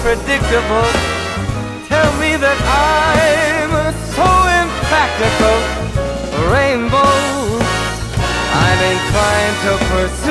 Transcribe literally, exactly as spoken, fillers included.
Predictable. Tell me that I'm so impractical. Rainbows, I'm inclined to pursue.